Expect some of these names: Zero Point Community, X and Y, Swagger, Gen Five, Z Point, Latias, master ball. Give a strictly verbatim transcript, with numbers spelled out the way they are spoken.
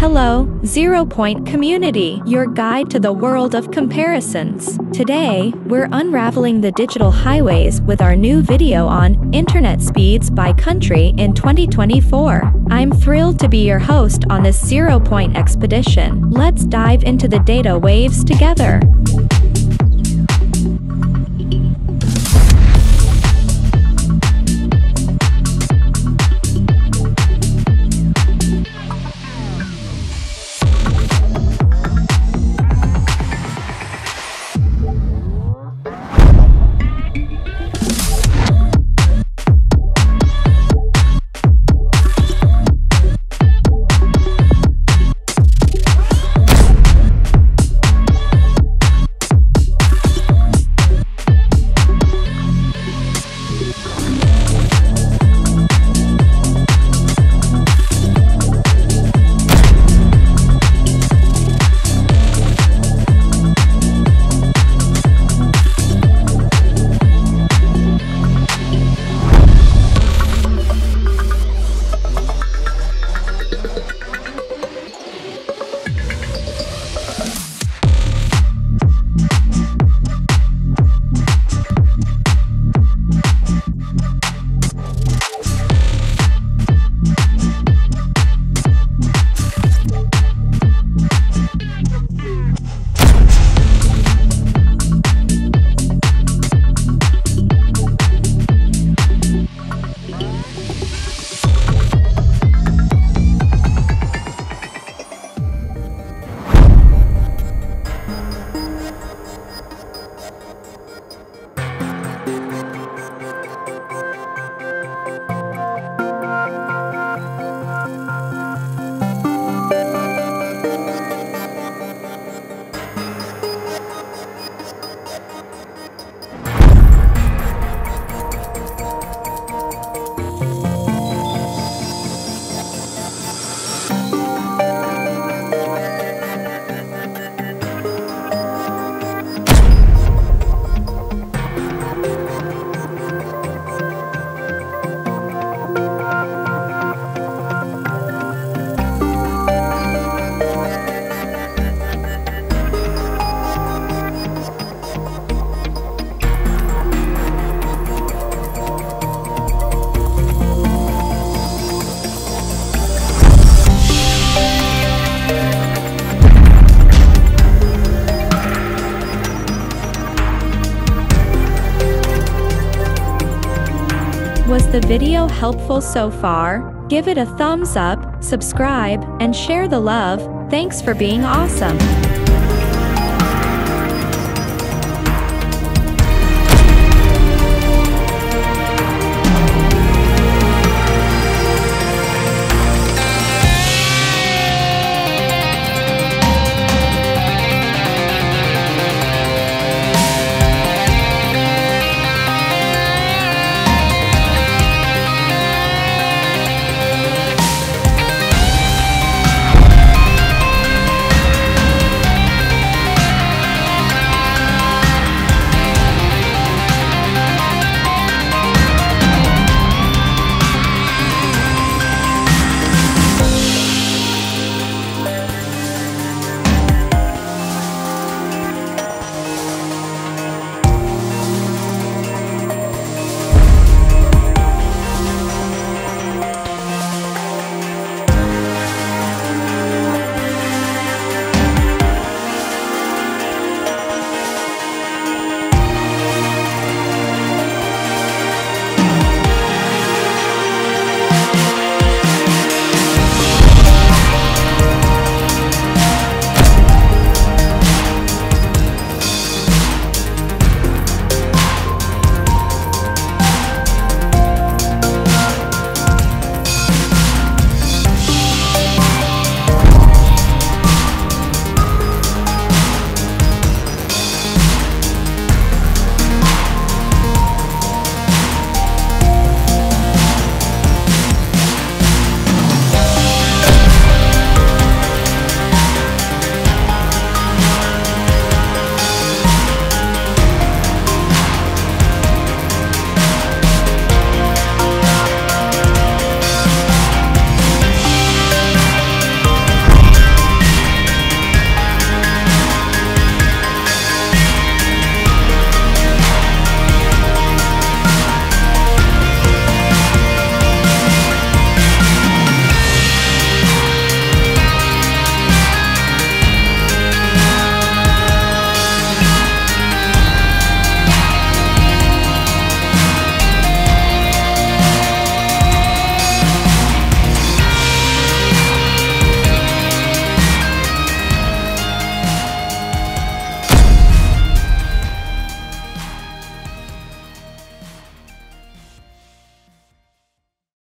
Hello, Zero Point Community, your guide to the world of comparisons. Today, we're unraveling the digital highways with our new video on internet speeds by country in twenty twenty-four. I'm thrilled to be your host on this Zero Point expedition. Let's dive into the data waves together. Was the video helpful so far? Give it a thumbs up, subscribe, and share the love. Thanks for being awesome.